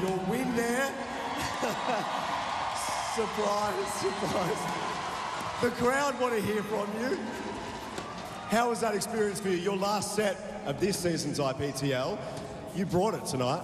You'll win there. Surprise, surprise. The crowd want to hear from you. How was that experience for you? Your last set of this season's IPTL. You brought it tonight.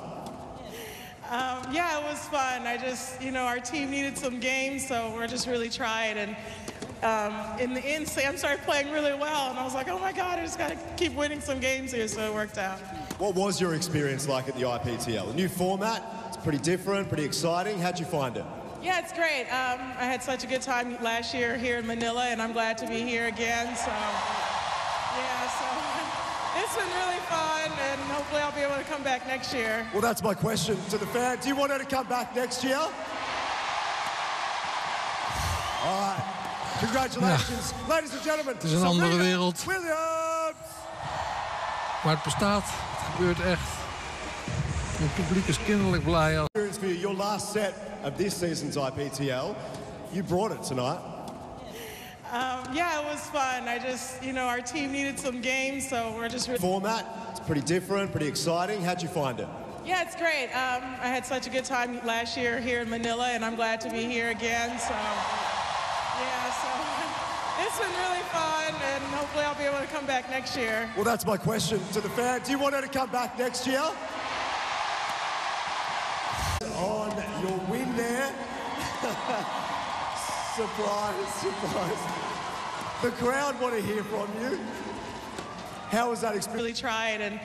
Yeah, it was fun. I just, you know, our team needed some games, so we're just really trying. And in the end, Sam started playing really well, and I was like, oh my God, I just got to keep winning some games here, so it worked out. What was your experience like at the IPTL? A new format, it's pretty different, pretty exciting. How'd you find it? Yeah, it's great. I had such a good time last year here in Manila, and I'm glad to be here again, so yeah, so it's been really fun, and hopefully I'll be able to come back next year. Well, that's my question to the fans. Do you want her to come back next year? All right. Congratulations, ja. Ladies and gentlemen. Het is een andere wereld. Williams. Maar het bestaat. Het gebeurt echt. Het publiek is kinderlijk blij. Your last set of this season's IPTL. You brought it tonight. Yeah, it was fun. I just, you know, our team needed some games, so we're just. Format. It's pretty different, pretty exciting. How'd you find it? Yeah, it's great. I had such a good time last year here in Manila, and I'm glad to be here again. So. Yeah, so it's been really fun, and hopefully I'll be able to come back next year. Well, that's my question to the fans. Do you want her to come back next year? On your win there. Surprise, surprise. The crowd want to hear from you. How was that experience? Really tried, and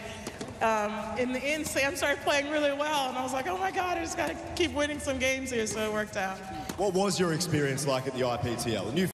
in the end, Sam started playing really well, and I was like, oh my God, I just got to keep winning some games here, so it worked out. What was your experience like at the IPTL?